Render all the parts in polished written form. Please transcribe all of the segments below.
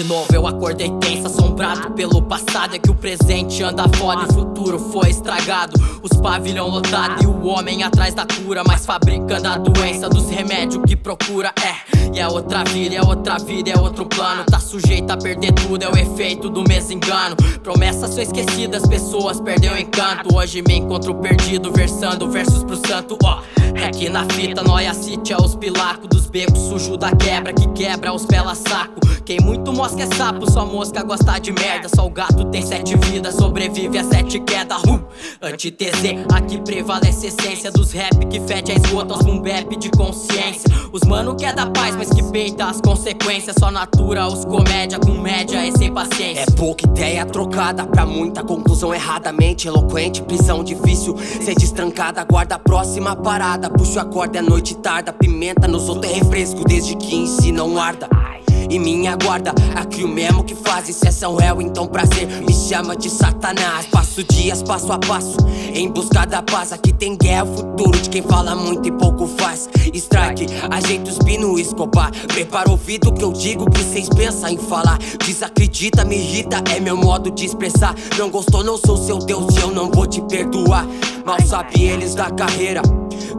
de novo eu acordei tenso, assombrado pelo passado. É que o presente anda fora e o futuro foi estragado. Os pavilhão lotado e o homem atrás da cura, mas fabricando a doença dos remédios que procura. E é outra vida, é outra vida, é outro plano. Tá sujeito a perder tudo, é o efeito do desengano. Promessas são esquecidas, pessoas perdem o encanto. Hoje me encontro perdido, versando versos pro santo. É que na fita, nóia city é os pilacos dos becos, sujo da quebra, que quebra os pela saco. Quem muito mosca é sapo, só mosca gosta de merda. Só o gato tem 7 vidas, sobrevive a 7 quedas. Anti-TZ, aqui prevalece a essência dos rap que fede a esgoto, aos boom bap de consciência. Os mano que é da paz, mas que peita as consequências. Só natura os comédia, com média e sem paciência. É pouca ideia trocada pra muita conclusão erradamente eloquente. Prisão difícil, ser destrancada, aguarda a próxima parada. Puxo a corda, a noite tarda, pimenta nos outros é refresco, desde que em si não arda. E minha guarda, aqui o mesmo que fazem. Se é São réu, então prazer, me chama de Satanás. Passo dias passo a passo, em busca da paz. Aqui tem guerra, o futuro de quem fala muito e pouco faz. Strike, ajeita os pino escobar. Prepara o ouvido que eu digo, que cês pensam em falar. Desacredita, me irrita, é meu modo de expressar. Não gostou, não sou seu Deus e eu não vou te perdoar. Mal sabe eles da carreira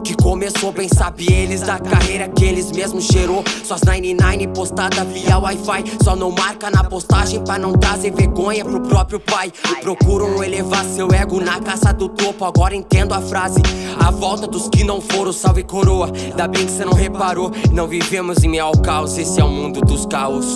que começou, bem sabe eles da carreira que eles mesmos cheirou. Suas 99 postada via Wi-Fi, só não marca na postagem pra não trazer vergonha pro próprio pai. E procuram elevar seu ego na caça do topo. Agora entendo a frase, a volta dos que não foram. Salve coroa, ainda bem que cê não reparou. Não vivemos em meio ao caos, esse é o mundo dos caos.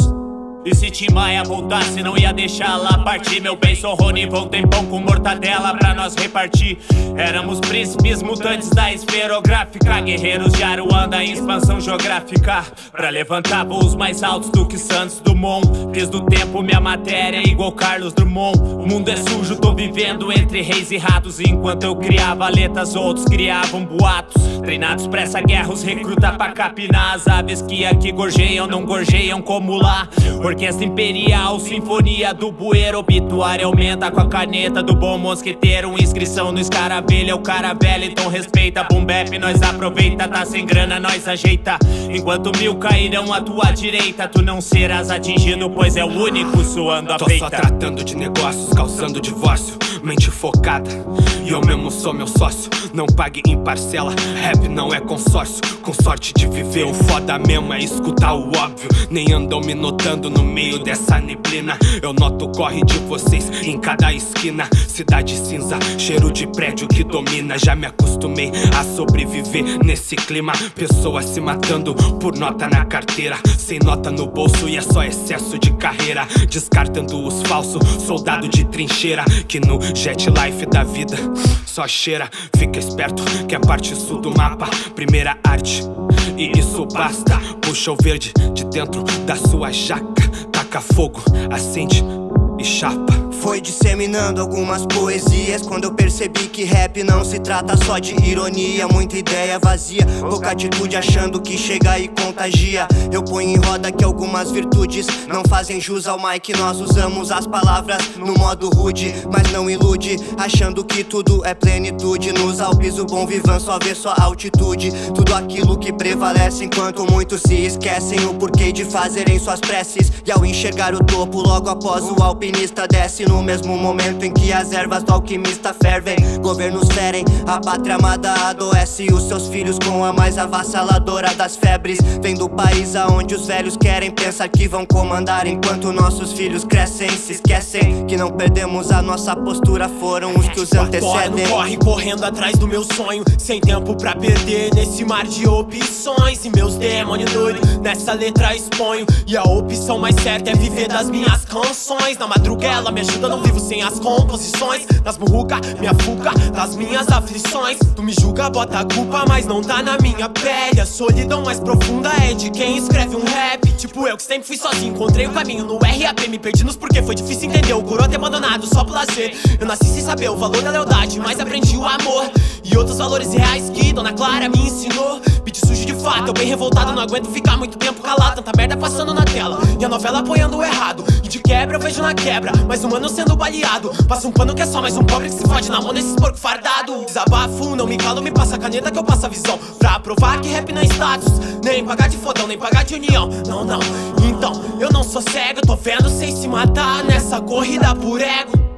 E se Tim Maia voltasse, não ia deixar lá partir. Meu bem, sou Rony, voltei pão com mortadela pra nós repartir. Éramos príncipes mutantes da esferográfica, guerreiros de Aruanda em expansão geográfica. Pra levantar voos mais altos do que Santos Dumont. Desde o tempo minha matéria é igual Carlos Drummond. O mundo é sujo, tô vivendo entre reis e ratos. Enquanto eu criava letras, outros criavam boatos. Treinados pra essa guerra, os recruta pra capinar. As aves que aqui gorjeiam, não gorjeiam como lá. Orquestra imperial, sinfonia do bueiro. Obituário aumenta com a caneta do bom mosqueteiro. Inscrição no escaravelho, é o cara velho, então respeita. Boom bap, nós aproveita, tá sem grana, nós ajeita. Enquanto mil cairão à tua direita, tu não serás atingido, pois é o único suando a peita. Tô só tratando de negócios, causando divórcio. Mente focada, e eu mesmo sou meu sócio. Não pague em parcela, rap não é consórcio. Com sorte de viver, o foda mesmo é escutar o óbvio. Nem andam me notando no meio dessa neblina. Eu noto o corre de vocês em cada esquina. Cidade cinza, cheiro de prédio que domina. Já me acostumei a sobreviver nesse clima. Pessoas se matando por nota na carteira. Sem nota no bolso e é só excesso de carreira. Descartando os falsos, soldado de trincheira. Que no jet life da vida só cheira. Fica esperto que é parte sul do mapa. Primeira arte e isso basta. Puxa o verde de dentro da sua jaca. Taca fogo, acende e chapa. Foi disseminando algumas poesias quando eu percebi que rap não se trata só de ironia. Muita ideia vazia, pouca atitude achando que chega e contagia. Eu ponho em roda que algumas virtudes não fazem jus ao Maique. Nós usamos as palavras no modo rude, mas não ilude, achando que tudo é plenitude. Nos Alpes o bom vivan só vê sua altitude. Tudo aquilo que prevalece enquanto muitos se esquecem o porquê de fazerem suas preces. E ao enxergar o topo logo após o alpinista desce. No mesmo momento em que as ervas do alquimista fervem, governos ferem, a pátria amada adoece. E os seus filhos com a mais avassaladora das febres. Vem do país aonde os velhos querem pensar que vão comandar, enquanto nossos filhos crescem, se esquecem que não perdemos a nossa postura. Foram os que os antecedem. Corre correndo atrás do meu sonho, sem tempo pra perder nesse mar de opções. E meus demônios doidos nessa letra exponho. E a opção mais certa é viver das minhas canções. Na madrugada me ajuda, não vivo sem as composições. Das burruca, minha fuga, das minhas aflições. Tu me julga, bota a culpa, mas não tá na minha pele. A solidão mais profunda é de quem escreve um rap. Tipo eu que sempre fui sozinho, encontrei o caminho no R.A.P. Me perdi nos porquê, foi difícil entender. O coroa ter abandonado, só placer. Eu nasci sem saber o valor da lealdade, mas aprendi o amor. E e outros valores reais que Dona Clara me ensinou. Pedi sujo de fato, eu bem revoltado, não aguento ficar muito tempo calado. Tanta merda passando na tela e a novela apoiando o errado. E de quebra eu vejo na quebra, mais um ano sendo baleado. Passa um pano que é só mais um pobre que se fode na mão desses porco fardado. Desabafo, não me calo, me passa a caneta que eu passo a visão, pra provar que rap não é status, nem pagar de fodão, nem pagar de união. Não, não, então, eu não sou cego, tô vendo cês se matar nessa corrida por ego.